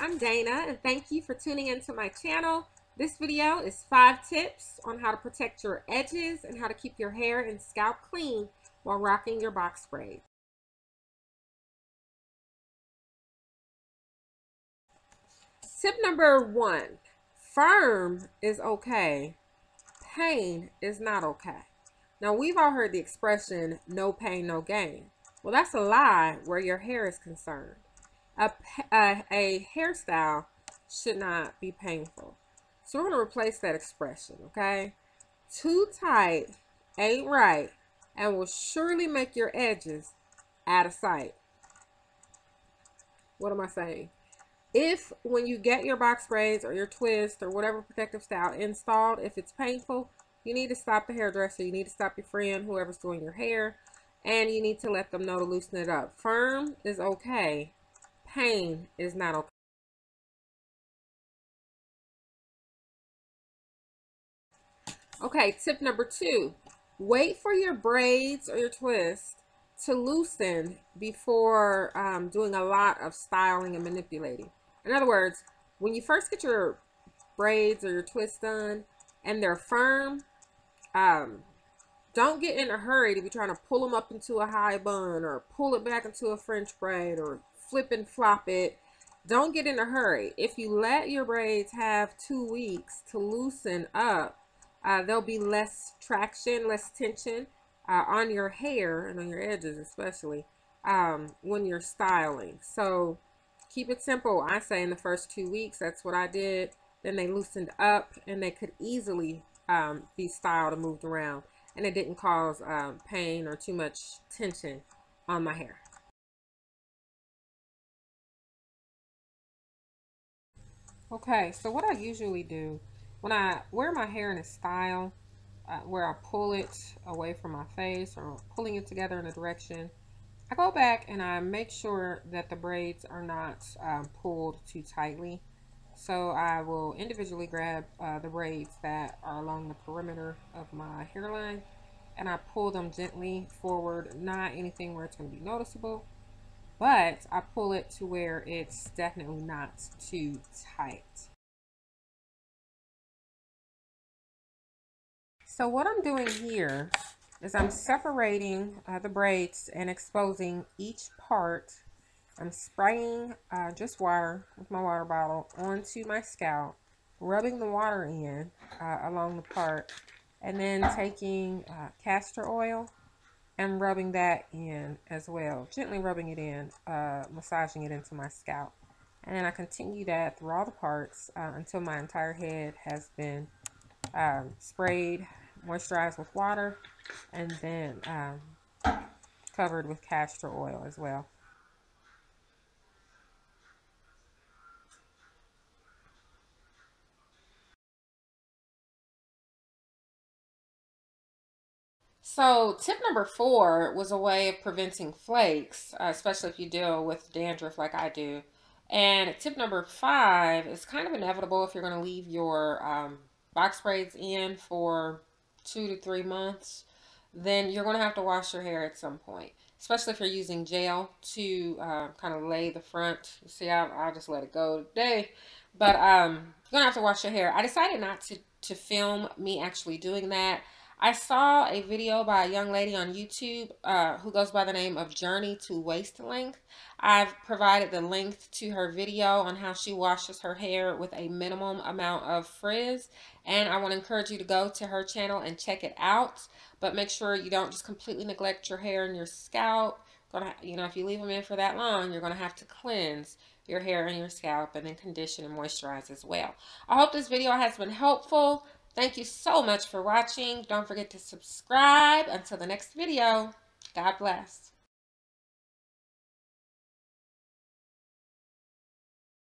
I'm Dana, and thank you for tuning into my channel. This video is 5 tips on how to protect your edges and how to keep your hair and scalp clean while rocking your box braids. Tip number 1, firm is okay, pain is not okay. Now we've all heard the expression, no pain, no gain. Well, that's a lie where your hair is concerned. A hairstyle should not be painful. So we're going to replace that expression, okay? Too tight ain't right and will surely make your edges out of sight. What am I saying? If when you get your box braids or your twist or whatever protective style installed, if it's painful, you need to stop the hairdresser, you need to stop your friend, whoever's doing your hair, and you need to let them know to loosen it up. Firm is okay. Pain is not okay. Okay, tip number 2. Wait for your braids or your twist to loosen before doing a lot of styling and manipulating. In other words, when you first get your braids or your twist done and they're firm, don't get in a hurry to be trying to pull them up into a high bun or pull it back into a French braid or flip and flop it. Don't get in a hurry. If you let your braids have 2 weeks to loosen up, there'll be less traction, less tension on your hair and on your edges, especially when you're styling. So keep it simple. I say in the first 2 weeks, that's what I did. Then they loosened up and they could easily be styled and moved around, and it didn't cause pain or too much tension on my hair. Okay, so what I usually do when I wear my hair in a style where I pull it away from my face or pulling it together in a direction, I go back and I make sure that the braids are not pulled too tightly. So I will individually grab the braids that are along the perimeter of my hairline, and I pull them gently forward, not anything where it's going to be noticeable, but I pull it to where it's definitely not too tight. So what I'm doing here is I'm separating the braids and exposing each part. I'm spraying just water with my water bottle onto my scalp, rubbing the water in along the part, and then taking castor oil and rubbing that in as well, gently rubbing it in, massaging it into my scalp. And then I continue that through all the parts until my entire head has been sprayed, moisturized with water, and then covered with castor oil as well. So tip number 4 was a way of preventing flakes, especially if you deal with dandruff like I do. And tip number 5 is kind of inevitable if you're going to leave your box braids in for 2 to 3 months. Then you're going to have to wash your hair at some point, especially if you're using gel to kind of lay the front. You see, I'll just let it go today. But you're going to have to wash your hair. I decided not to film me actually doing that. I saw a video by a young lady on YouTube who goes by the name of Journey to Waist Length. I've provided the link to her video on how she washes her hair with a minimum amount of frizz, and I want to encourage you to go to her channel and check it out. But make sure you don't just completely neglect your hair and your scalp. You know, if you leave them in for that long, you're going to have to cleanse your hair and your scalp, and then condition and moisturize as well. I hope this video has been helpful. Thank you so much for watching. Don't forget to subscribe. Until the next video, God bless.